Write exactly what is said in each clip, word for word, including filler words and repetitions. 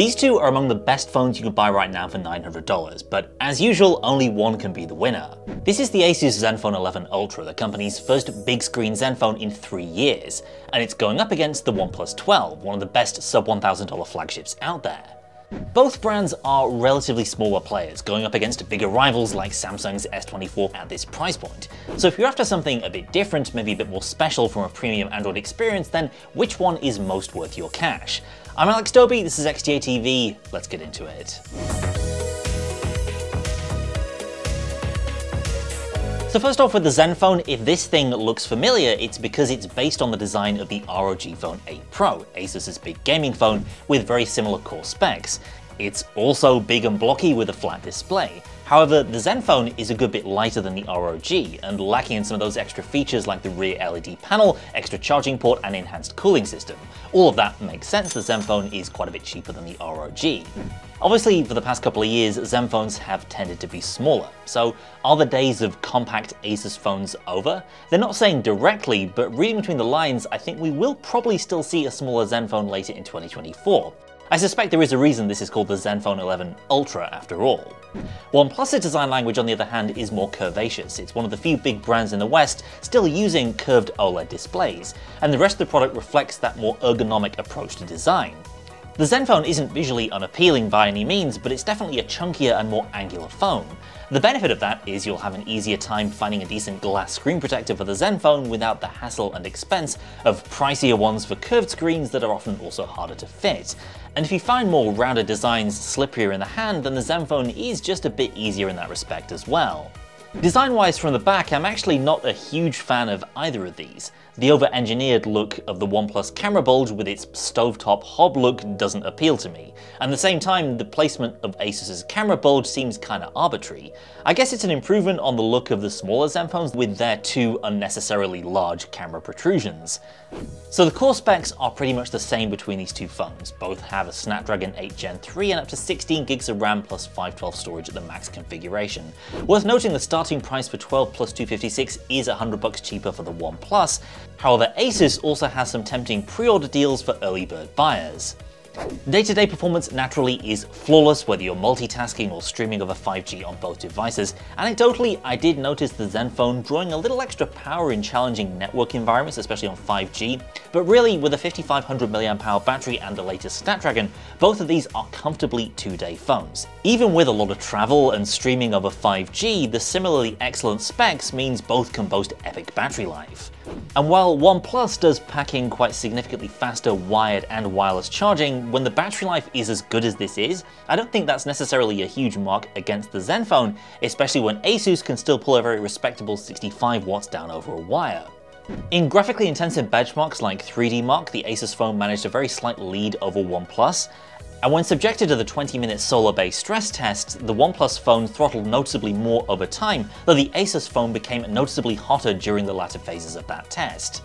These two are among the best phones you can buy right now for nine hundred dollars, but as usual, only one can be the winner. This is the Asus Zenfone eleven Ultra, the company's first big screen Zenfone in three years, and it's going up against the OnePlus twelve, one of the best sub one thousand dollar flagships out there. Both brands are relatively smaller players, going up against bigger rivals like Samsung's S twenty-four at this price point. So if you're after something a bit different, maybe a bit more special from a premium Android experience, then which one is most worth your cash? I'm Alex Dobie, this is X D A T V, let's get into it. So first off with the Zenfone, if this thing looks familiar, it's because it's based on the design of the R O G Phone eight Pro, Asus's big gaming phone with very similar core specs. It's also big and blocky with a flat display. However, the Zenfone is a good bit lighter than the R O G, and lacking in some of those extra features like the rear L E D panel, extra charging port, and enhanced cooling system. All of that makes sense, the Zenfone is quite a bit cheaper than the R O G. Obviously, for the past couple of years, Zenfones have tended to be smaller, so are the days of compact Asus phones over? They're not saying directly, but reading between the lines, I think we will probably still see a smaller Zenfone later in twenty twenty-four. I suspect there is a reason this is called the Zenfone eleven Ultra after all. OnePlus's design language, on the other hand, is more curvaceous. It's one of the few big brands in the West still using curved OLED displays, and the rest of the product reflects that more ergonomic approach to design. The Zenfone isn't visually unappealing by any means, but it's definitely a chunkier and more angular phone. The benefit of that is you'll have an easier time finding a decent glass screen protector for the Zenfone without the hassle and expense of pricier ones for curved screens that are often also harder to fit. And if you find more rounded designs slipperier in the hand, then the Zenfone is just a bit easier in that respect as well. Design-wise from the back, I'm actually not a huge fan of either of these. The over-engineered look of the OnePlus camera bulge with its stovetop hob look doesn't appeal to me. At the same time, the placement of Asus's camera bulge seems kinda arbitrary. I guess it's an improvement on the look of the smaller Zenfones with their two unnecessarily large camera protrusions. So the core specs are pretty much the same between these two phones. Both have a Snapdragon eight Gen three and up to sixteen gigs of RAM plus five twelve storage at the max configuration. Worth noting the start Starting price for twelve plus two fifty-six is one hundred bucks cheaper for the OnePlus. However, Asus also has some tempting pre-order deals for early bird buyers. Day-to-day performance naturally is flawless whether you're multitasking or streaming over five G on both devices. Anecdotally, I did notice the Zenfone drawing a little extra power in challenging network environments, especially on five G, but really with a fifty-five hundred milliamp hour battery and the latest Snapdragon, both of these are comfortably two-day phones. Even with a lot of travel and streaming over five G, the similarly excellent specs means both can boast epic battery life. And while OnePlus does pack in quite significantly faster wired and wireless charging, when the battery life is as good as this is, I don't think that's necessarily a huge mark against the Zenfone, especially when Asus can still pull a very respectable sixty-five watts down over a wire. In graphically intensive benchmarks like three D Mark, the Asus phone managed a very slight lead over OnePlus. And when subjected to the twenty minute solar-based stress test, the OnePlus phone throttled noticeably more over time, though the Asus phone became noticeably hotter during the latter phases of that test.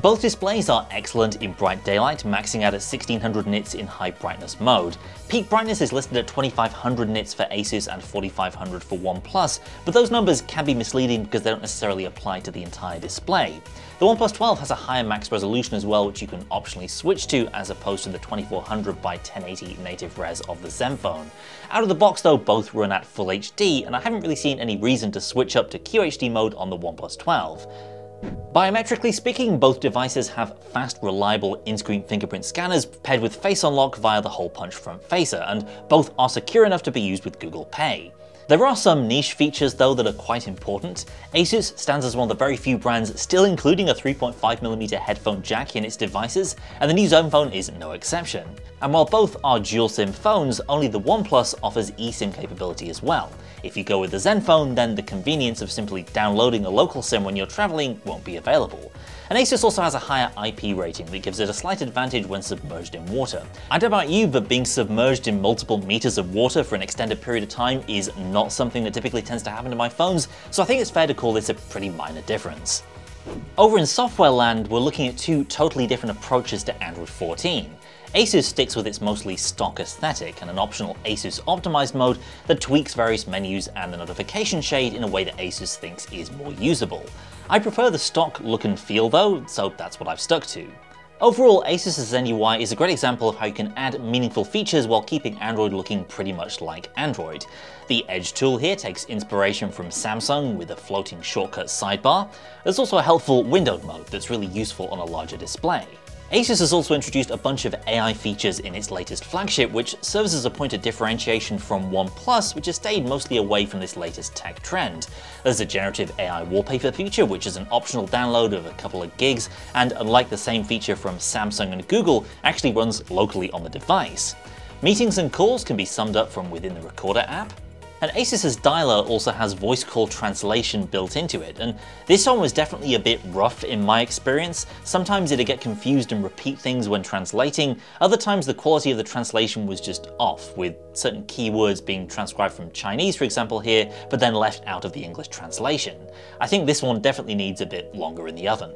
Both displays are excellent in bright daylight, maxing out at sixteen hundred nits in high brightness mode. Peak brightness is listed at twenty-five hundred nits for Asus and forty-five hundred for OnePlus, but those numbers can be misleading because they don't necessarily apply to the entire display. The OnePlus twelve has a higher max resolution as well, which you can optionally switch to as opposed to the twenty-four hundred by ten eighty native res of the Zenfone. Out of the box though, both run at full H D, and I haven't really seen any reason to switch up to Q H D mode on the OnePlus twelve. Biometrically speaking, both devices have fast, reliable in-screen fingerprint scanners paired with Face Unlock via the hole-punch front facer, and both are secure enough to be used with Google Pay. There are some niche features though that are quite important. Asus stands as one of the very few brands still including a three point five millimeter headphone jack in its devices, and the new Zenfone is no exception. And while both are dual SIM phones, only the OnePlus offers eSIM capability as well. If you go with the Zenfone, then the convenience of simply downloading a local SIM when you're traveling won't be available. And Asus also has a higher I P rating that gives it a slight advantage when submerged in water. I don't know about you, but being submerged in multiple meters of water for an extended period of time is not something that typically tends to happen to my phones, so I think it's fair to call this a pretty minor difference. Over in software land, we're looking at two totally different approaches to Android fourteen. Asus sticks with its mostly stock aesthetic and an optional Asus optimized mode that tweaks various menus and the notification shade in a way that Asus thinks is more usable. I prefer the stock look and feel though, so that's what I've stuck to. Overall, Asus's ZenUI is a great example of how you can add meaningful features while keeping Android looking pretty much like Android. The Edge tool here takes inspiration from Samsung with a floating shortcut sidebar. There's also a helpful windowed mode that's really useful on a larger display. Asus has also introduced a bunch of A I features in its latest flagship, which serves as a point of differentiation from OnePlus, which has stayed mostly away from this latest tech trend. There's a generative A I wallpaper feature, which is an optional download of a couple of gigs, and unlike the same feature from Samsung and Google, actually runs locally on the device. Meetings and calls can be summed up from within the Recorder app. And Asus's dialer also has voice call translation built into it, and this one was definitely a bit rough in my experience. Sometimes it'd get confused and repeat things when translating, other times the quality of the translation was just off, with certain keywords being transcribed from Chinese, for example here, but then left out of the English translation. I think this one definitely needs a bit longer in the oven.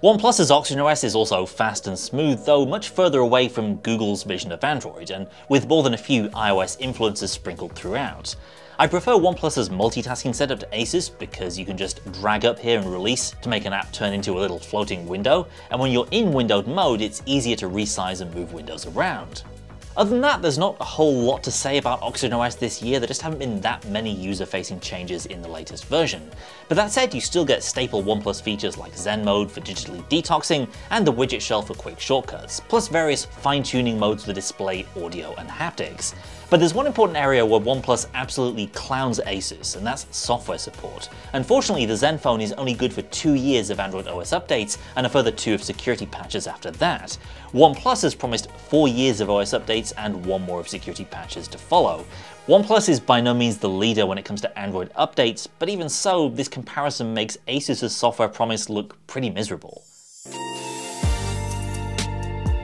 OnePlus's OxygenOS is also fast and smooth, though much further away from Google's vision of Android, and with more than a few iOS influences sprinkled throughout. I prefer OnePlus's multitasking setup to Asus because you can just drag up here and release to make an app turn into a little floating window, and when you're in windowed mode, it's easier to resize and move windows around. Other than that, there's not a whole lot to say about OxygenOS this year. There just haven't been that many user-facing changes in the latest version. But that said, you still get staple OnePlus features like Zen Mode for digitally detoxing and the widget shell for quick shortcuts, plus various fine-tuning modes for display, audio, and haptics. But there's one important area where OnePlus absolutely clowns Asus, and that's software support. Unfortunately, the Zenfone is only good for two years of Android O S updates and a further two of security patches after that. OnePlus has promised four years of O S updates and one more of security patches to follow. OnePlus is by no means the leader when it comes to Android updates, but even so, this comparison makes Asus's software promise look pretty miserable.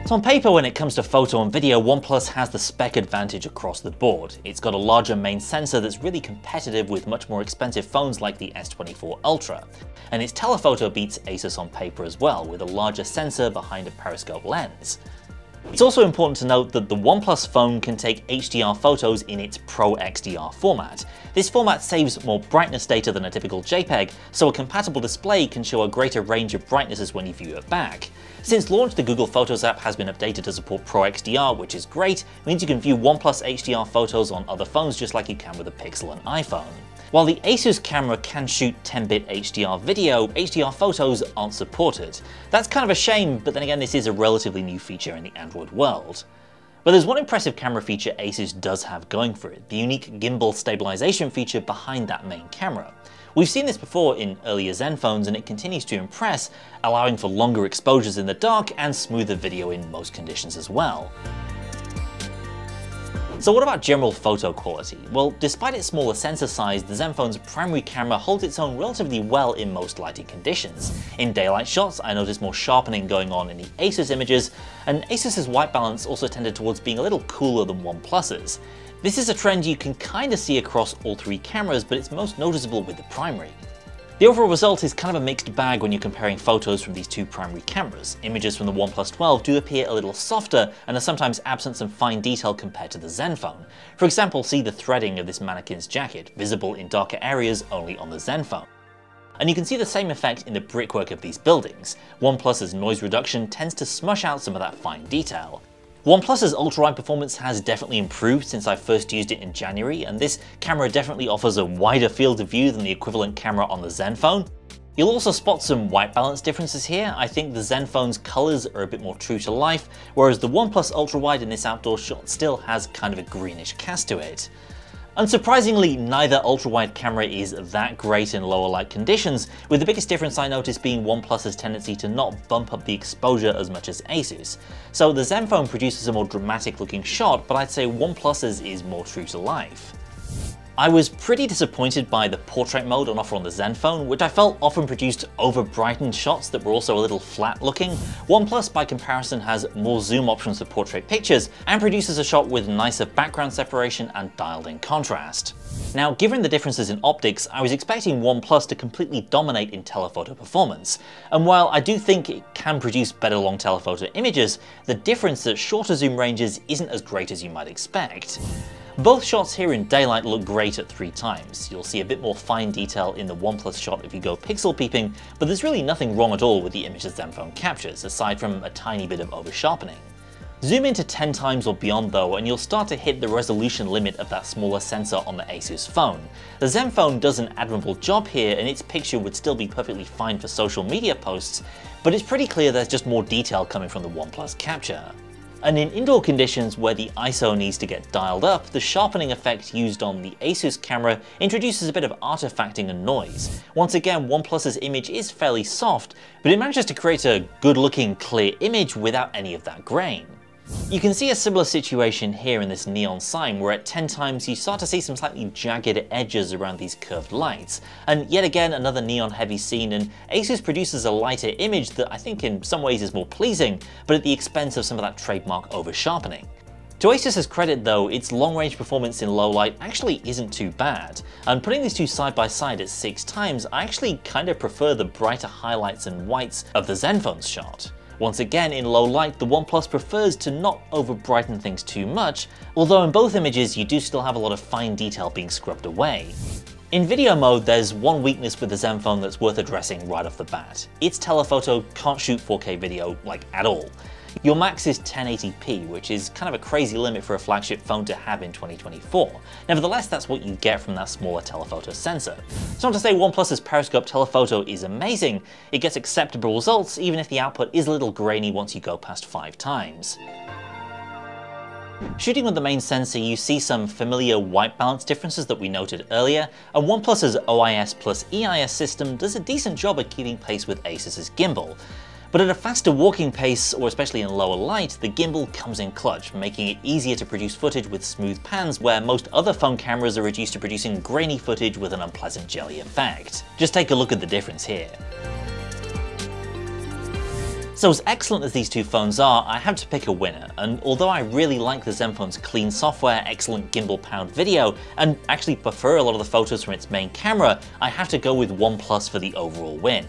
So on paper, when it comes to photo and video, OnePlus has the spec advantage across the board. It's got a larger main sensor that's really competitive with much more expensive phones like the S twenty-four Ultra. And its telephoto beats Asus on paper as well, with a larger sensor behind a periscope lens. It's also important to note that the OnePlus phone can take H D R photos in its Pro X D R format. This format saves more brightness data than a typical JPEG, so a compatible display can show a greater range of brightnesses when you view it back. Since launch, the Google Photos app has been updated to support Pro X D R, which is great. It means you can view OnePlus H D R photos on other phones just like you can with a Pixel and iPhone. While the Asus camera can shoot ten bit H D R video, H D R photos aren't supported. That's kind of a shame, but then again, this is a relatively new feature in the Android world. But there's one impressive camera feature Asus does have going for it, the unique gimbal stabilization feature behind that main camera. We've seen this before in earlier Zenphones, and it continues to impress, allowing for longer exposures in the dark and smoother video in most conditions as well. So what about general photo quality? Well, despite its smaller sensor size, the Zenfone's primary camera holds its own relatively well in most lighting conditions. In daylight shots, I noticed more sharpening going on in the Asus images, and Asus's white balance also tended towards being a little cooler than OnePlus's. This is a trend you can kinda see across all three cameras, but it's most noticeable with the primary. The overall result is kind of a mixed bag when you're comparing photos from these two primary cameras. Images from the OnePlus twelve do appear a little softer and are sometimes absent some fine detail compared to the Zenfone. For example, see the threading of this mannequin's jacket, visible in darker areas only on the Zenfone. And you can see the same effect in the brickwork of these buildings. OnePlus's noise reduction tends to smush out some of that fine detail. OnePlus's ultra-wide performance has definitely improved since I first used it in January, and this camera definitely offers a wider field of view than the equivalent camera on the Zenfone. You'll also spot some white balance differences here. I think the Zenfone's colors are a bit more true to life, whereas the OnePlus ultra-wide in this outdoor shot still has kind of a greenish cast to it. Unsurprisingly, neither ultra-wide camera is that great in lower light conditions, with the biggest difference I noticed being OnePlus's tendency to not bump up the exposure as much as Asus. So the Zenfone produces a more dramatic looking shot, but I'd say OnePlus's is more true to life. I was pretty disappointed by the portrait mode on offer on the Zenfone, which I felt often produced over-brightened shots that were also a little flat looking. OnePlus by comparison has more zoom options for portrait pictures and produces a shot with nicer background separation and dialed in contrast. Now, given the differences in optics, I was expecting OnePlus to completely dominate in telephoto performance. And while I do think it can produce better long telephoto images, the difference at shorter zoom ranges isn't as great as you might expect. Both shots here in daylight look great at three times. You'll see a bit more fine detail in the OnePlus shot if you go pixel peeping, but there's really nothing wrong at all with the images Zenfone captures, aside from a tiny bit of over-sharpening. Zoom into ten times or beyond though, and you'll start to hit the resolution limit of that smaller sensor on the Asus phone. The Zenfone does an admirable job here, and its picture would still be perfectly fine for social media posts, but it's pretty clear there's just more detail coming from the OnePlus capture. And in indoor conditions where the I S O needs to get dialed up, the sharpening effect used on the Asus camera introduces a bit of artifacting and noise. Once again, OnePlus's image is fairly soft, but it manages to create a good-looking, clear image without any of that grain. You can see a similar situation here in this neon sign, where at ten times you start to see some slightly jagged edges around these curved lights. And yet again, another neon heavy scene, and Asus produces a lighter image that I think in some ways is more pleasing, but at the expense of some of that trademark over sharpening. To Asus's credit though, its long-range performance in low light actually isn't too bad, and putting these two side by side at six times, I actually kind of prefer the brighter highlights and whites of the Zenfone's shot. Once again, in low light, the OnePlus prefers to not over-brighten things too much, although in both images you do still have a lot of fine detail being scrubbed away. In video mode, there's one weakness with the Zenfone that's worth addressing right off the bat. Its telephoto can't shoot four K video, like, at all. Your max is ten eighty p, which is kind of a crazy limit for a flagship phone to have in twenty twenty-four. Nevertheless, that's what you get from that smaller telephoto sensor. It's not to say OnePlus's periscope telephoto is amazing. It gets acceptable results, even if the output is a little grainy once you go past five times. Shooting with the main sensor, you see some familiar white balance differences that we noted earlier, and OnePlus's O I S plus E I S system does a decent job at keeping pace with Asus's gimbal. But at a faster walking pace, or especially in lower light, the gimbal comes in clutch, making it easier to produce footage with smooth pans where most other phone cameras are reduced to producing grainy footage with an unpleasant jelly effect. Just take a look at the difference here. So as excellent as these two phones are, I have to pick a winner, and although I really like the Zenfone's clean software, excellent gimbal pound video, and actually prefer a lot of the photos from its main camera, I have to go with OnePlus for the overall win.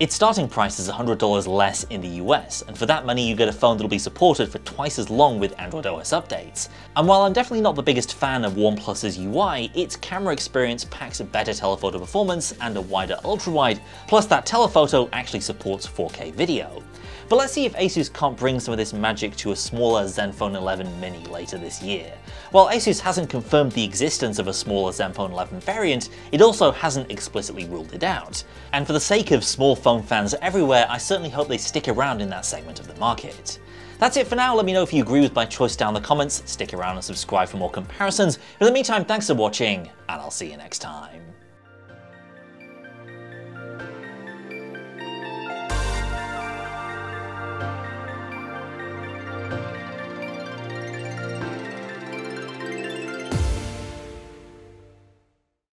Its starting price is one hundred dollars less in the U S, and for that money you get a phone that'll be supported for twice as long with Android O S updates. And while I'm definitely not the biggest fan of OnePlus's U I, its camera experience packs a better telephoto performance and a wider ultra-wide, plus that telephoto actually supports four K video. But let's see if Asus can't bring some of this magic to a smaller Zenfone eleven mini later this year. While Asus hasn't confirmed the existence of a smaller Zenfone eleven variant, it also hasn't explicitly ruled it out. And for the sake of small phone fans everywhere, I certainly hope they stick around in that segment of the market. That's it for now. Let me know if you agree with my choice down in the comments. Stick around and subscribe for more comparisons. In the meantime, thanks for watching, and I'll see you next time.